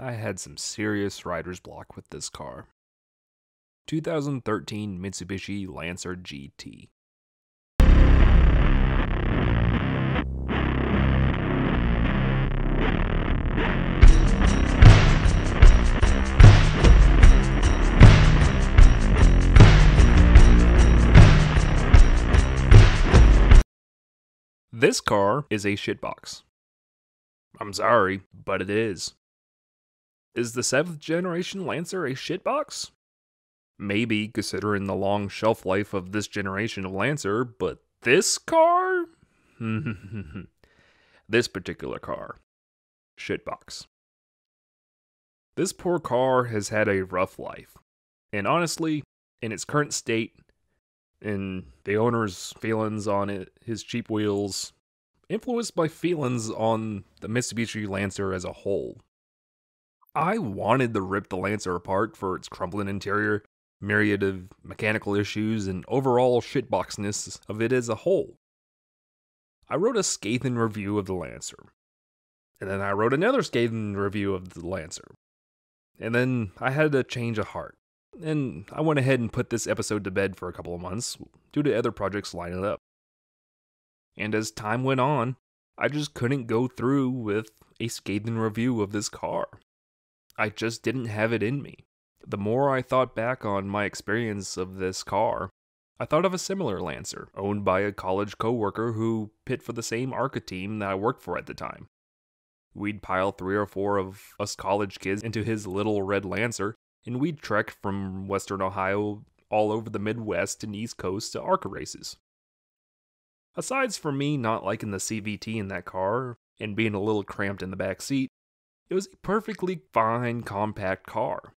I had some serious rider's block with this car. 2013 Mitsubishi Lancer GT. This car is a shitbox. I'm sorry, but it is. Is the 7th generation Lancer a shitbox? Maybe, considering the long shelf life of this generation of Lancer, but this car? This particular car. Shitbox. This poor car has had a rough life. And honestly, in its current state, and the owner's feelings on it, his cheap wheels, influenced by feelings on the Mitsubishi Lancer as a whole. I wanted to rip the Lancer apart for its crumbling interior, myriad of mechanical issues, and overall shitboxness of it as a whole. I wrote a scathing review of the Lancer. And then I wrote another scathing review of the Lancer. And then I had a change of heart. And I went ahead and put this episode to bed for a couple of months due to other projects lining up. And as time went on, I just couldn't go through with a scathing review of this car. I just didn't have it in me. The more I thought back on my experience of this car, I thought of a similar Lancer owned by a college coworker who pit for the same ARCA team that I worked for at the time. We'd pile 3 or 4 of us college kids into his little red Lancer, and we'd trek from western Ohio all over the Midwest and East Coast to ARCA races. Aside from me not liking the CVT in that car and being a little cramped in the back seat, it was a perfectly fine, compact car.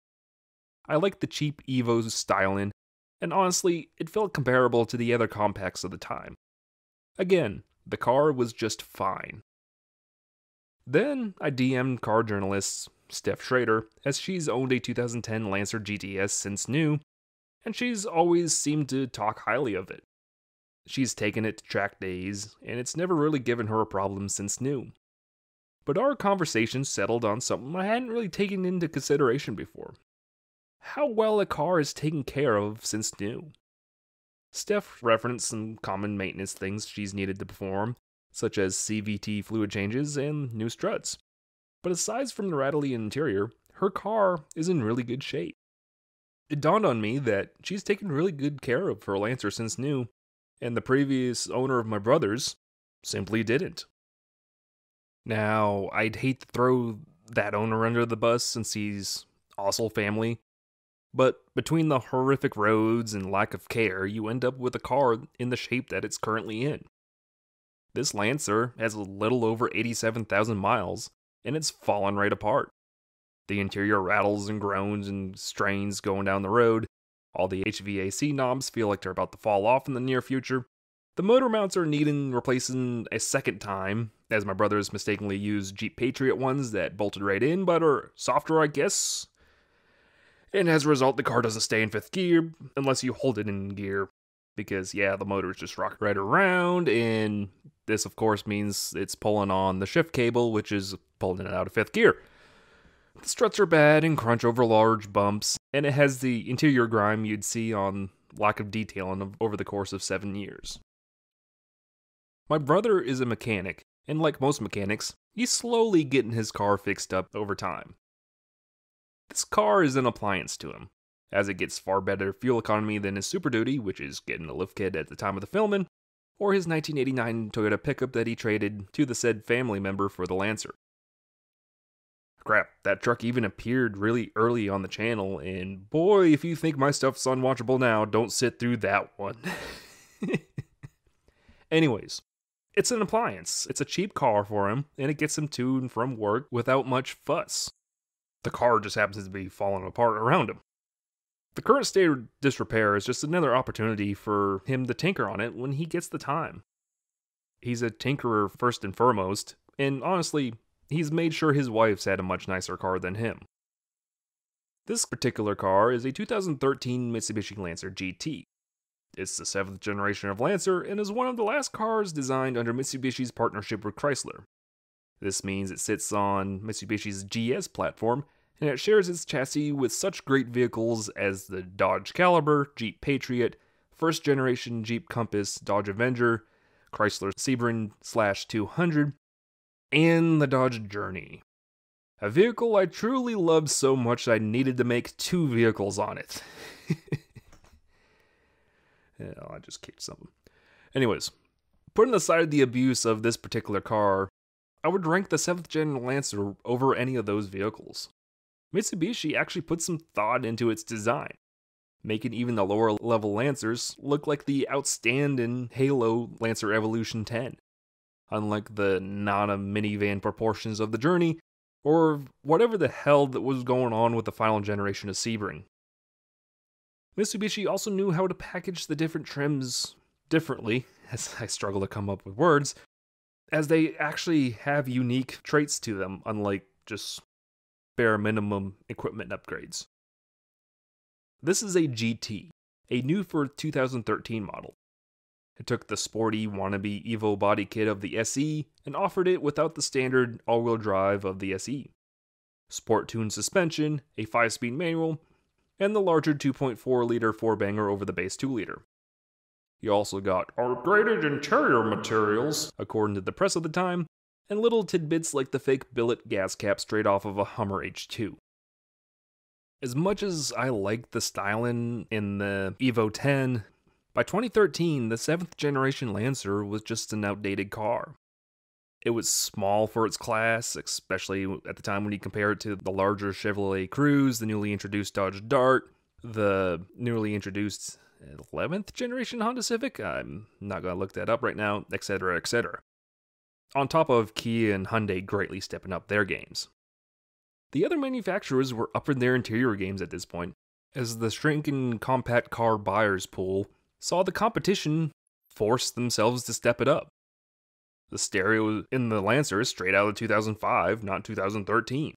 I liked the cheap Evo's styling, and honestly, it felt comparable to the other compacts of the time. Again, the car was just fine. Then I DM'd car journalists, Steph Schrader, as she's owned a 2010 Lancer GTS since new, and she's always seemed to talk highly of it. She's taken it to track days, and it's never really given her a problem since new. But our conversation settled on something I hadn't really taken into consideration before. How well a car is taken care of since new. Steph referenced some common maintenance things she's needed to perform, such as CVT fluid changes and new struts. But aside from the rattly interior, her car is in really good shape. It dawned on me that she's taken really good care of her Lancer since new, and the previous owner of my brother's simply didn't. Now, I'd hate to throw that owner under the bus since he's also family, but between the horrific roads and lack of care, you end up with a car in the shape that it's currently in. This Lancer has a little over 87,000 miles, and it's fallen right apart. The interior rattles and groans and strains going down the road. All the HVAC knobs feel like they're about to fall off in the near future. The motor mounts are needing replacing a second time, as my brothers mistakenly used Jeep Patriot ones that bolted right in but are softer, I guess. And as a result, the car doesn't stay in 5th gear unless you hold it in gear. Because, yeah, the motors just rock right around, and this, of course, means it's pulling on the shift cable, which is pulling it out of 5th gear. The struts are bad and crunch over large bumps, and it has the interior grime you'd see on lack of detailing over the course of 7 years. My brother is a mechanic, and like most mechanics, he's slowly getting his car fixed up over time. This car is an appliance to him, as it gets far better fuel economy than his Super Duty, which is getting a lift kit at the time of the filming, or his 1989 Toyota pickup that he traded to the said family member for the Lancer. Crap, that truck even appeared really early on the channel, and boy, if you think my stuff's unwatchable now, don't sit through that one. Anyways, it's an appliance, it's a cheap car for him, and it gets him to and from work without much fuss. The car just happens to be falling apart around him. The current state of disrepair is just another opportunity for him to tinker on it when he gets the time. He's a tinkerer first and foremost, and honestly, he's made sure his wife's had a much nicer car than him. This particular car is a 2013 Mitsubishi Lancer GT. It's the 7th generation of Lancer and is one of the last cars designed under Mitsubishi's partnership with Chrysler. This means it sits on Mitsubishi's GS platform, and it shares its chassis with such great vehicles as the Dodge Caliber, Jeep Patriot, first generation Jeep Compass, Dodge Avenger, Chrysler Sebring/200, and the Dodge Journey. A vehicle I truly loved so much I needed to make two vehicles on it. Hell, I just kicked something. Anyways, putting aside the abuse of this particular car, I would rank the 7th Gen Lancer over any of those vehicles. Mitsubishi actually put some thought into its design, making even the lower level Lancers look like the outstanding Halo Lancer Evolution 10. Unlike the non-minivan proportions of the Journey, or whatever the hell that was going on with the final generation of Sebring. Mitsubishi also knew how to package the different trims differently, as I struggle to come up with words, as they actually have unique traits to them, unlike just bare minimum equipment upgrades. This is a GT, a new for 2013 model. It took the sporty wannabe Evo body kit of the SE and offered it without the standard all-wheel drive of the SE. Sport-tuned suspension, a 5-speed manual, and the larger 2.4-liter 4-banger over the base 2-liter. You also got upgraded interior materials, according to the press of the time, and little tidbits like the fake billet gas cap straight off of a Hummer H2. As much as I liked the styling in the Evo 10, by 2013, the 7th generation Lancer was just an outdated car. It was small for its class, especially at the time when you compare it to the larger Chevrolet Cruze, the newly introduced Dodge Dart, the newly introduced 11th generation Honda Civic, I'm not going to look that up right now, etc., etc. On top of Kia and Hyundai greatly stepping up their games. The other manufacturers were upping their interior games at this point, as the shrinking compact car buyers pool saw the competition force themselves to step it up. The stereo in the Lancer is straight out of 2005, not 2013.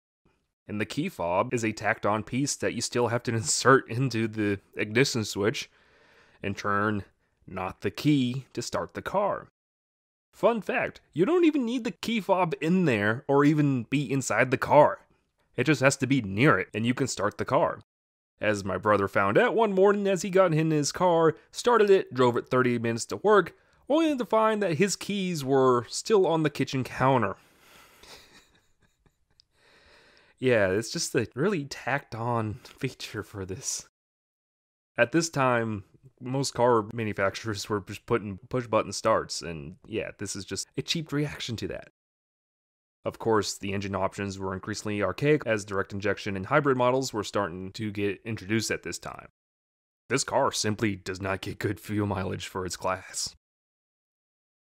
And the key fob is a tacked-on piece that you still have to insert into the ignition switch and turn not the key to start the car. Fun fact, you don't even need the key fob in there or even be inside the car. It just has to be near it and you can start the car. As my brother found out one morning as he got in his car, started it, drove it 30 minutes to work, only to find that his keys were still on the kitchen counter. Yeah, it's just a really tacked-on feature for this. At this time, most car manufacturers were just putting push-button starts, and yeah, this is just a cheap reaction to that. Of course, the engine options were increasingly archaic as direct injection and hybrid models were starting to get introduced at this time. This car simply does not get good fuel mileage for its class.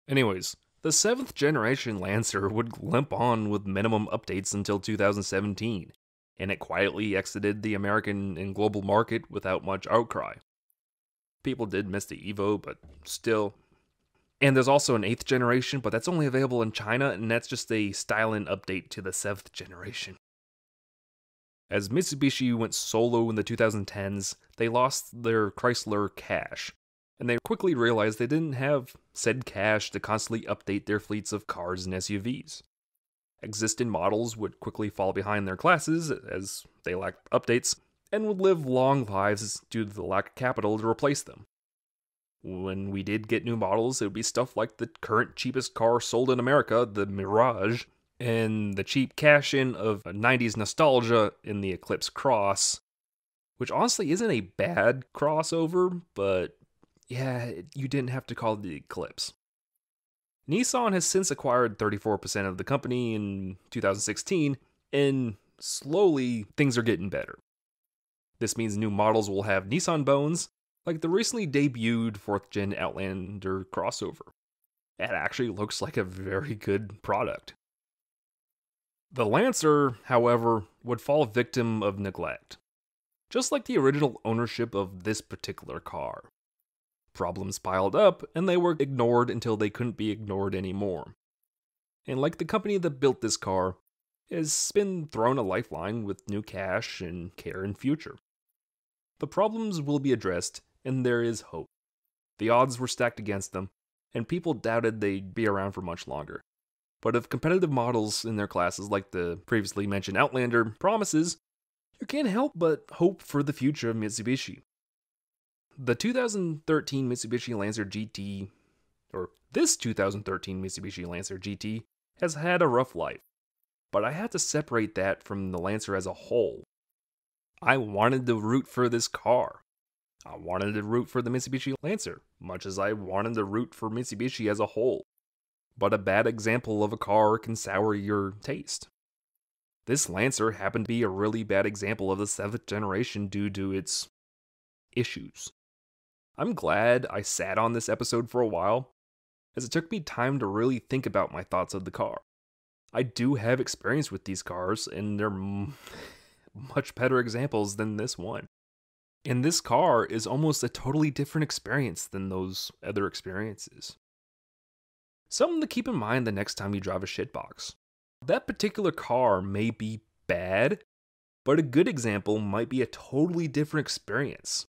Anyways, the 7th generation Lancer would limp on with minimum updates until 2017, and it quietly exited the American and global market without much outcry. People did miss the Evo, but still. And there's also an 8th generation, but that's only available in China, and that's just a styling update to the 7th generation. As Mitsubishi went solo in the 2010s, they lost their Chrysler cash, and they quickly realized they didn't have said cash to constantly update their fleets of cars and SUVs. Existing models would quickly fall behind their classes, as they lacked updates, and would live long lives due to the lack of capital to replace them. When we did get new models, it would be stuff like the current cheapest car sold in America, the Mirage, and the cheap cash-in of 90s nostalgia in the Eclipse Cross, which honestly isn't a bad crossover, but yeah, you didn't have to call it the Eclipse. Nissan has since acquired 34% of the company in 2016, and slowly things are getting better. This means new models will have Nissan bones, like the recently debuted 4th Gen Outlander crossover. That actually looks like a very good product. The Lancer, however, would fall victim of neglect, just like the original ownership of this particular car. Problems piled up, and they were ignored until they couldn't be ignored anymore. And like the company that built this car, has been thrown a lifeline with new cash and care in future. The problems will be addressed, and there is hope. The odds were stacked against them, and people doubted they'd be around for much longer. But if competitive models in their classes, like the previously mentioned Outlander, promises, you can't help but hope for the future of Mitsubishi. The 2013 Mitsubishi Lancer GT, or this 2013 Mitsubishi Lancer GT, has had a rough life. But I had to separate that from the Lancer as a whole. I wanted to root for this car. I wanted to root for the Mitsubishi Lancer, much as I wanted to root for Mitsubishi as a whole. But a bad example of a car can sour your taste. This Lancer happened to be a really bad example of the 7th generation due to its issues. I'm glad I sat on this episode for a while, as it took me time to really think about my thoughts of the car. I do have experience with these cars, and they're much better examples than this one. And this car is almost a totally different experience than those other experiences. Something to keep in mind the next time you drive a shitbox. That particular car may be bad, but a good example might be a totally different experience.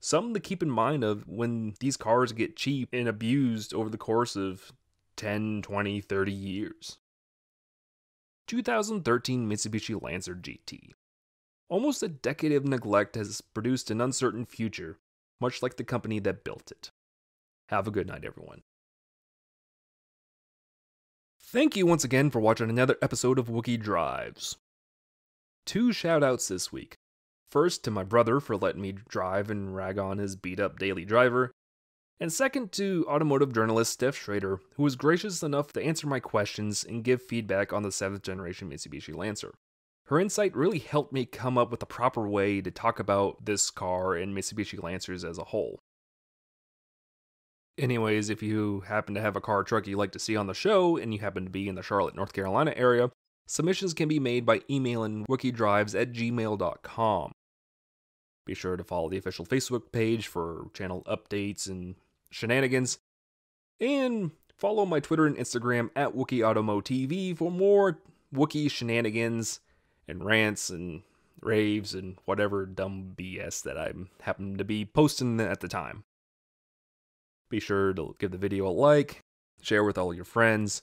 Something to keep in mind of when these cars get cheap and abused over the course of 10, 20, 30 years. 2013 Mitsubishi Lancer GT. Almost a decade of neglect has produced an uncertain future, much like the company that built it. Have a good night, everyone. Thank you once again for watching another episode of Wookie Drives. 2 shoutouts this week. First, to my brother for letting me drive and rag on his beat-up daily driver. And second, to automotive journalist Steph Schrader, who was gracious enough to answer my questions and give feedback on the 7th generation Mitsubishi Lancer. Her insight really helped me come up with a proper way to talk about this car and Mitsubishi Lancers as a whole. Anyways, if you happen to have a car or truck you'd like to see on the show, and you happen to be in the Charlotte, North Carolina area, submissions can be made by emailing wookiedrives@gmail.com. Be sure to follow the official Facebook page for channel updates and shenanigans. And follow my Twitter and Instagram at WookieAutomoTV for more Wookie shenanigans and rants and raves and whatever dumb BS that I happen to be posting at the time. Be sure to give the video a like, share with all your friends,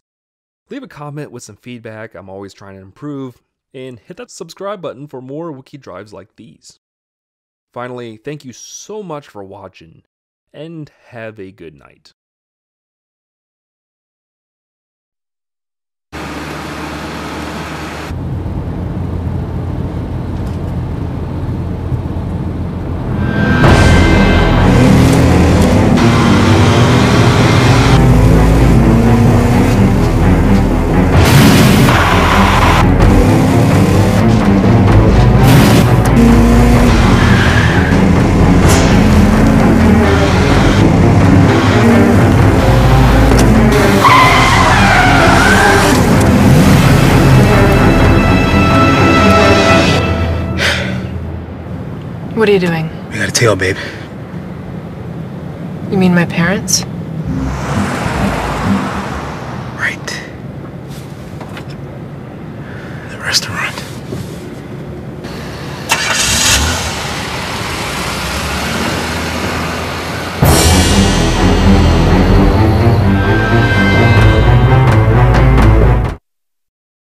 leave a comment with some feedback. I'm always trying to improve, and hit that subscribe button for more Wookie Drives like these. Finally, thank you so much for watching, and have a good night. What are you doing? I got a tail, babe. You mean my parents?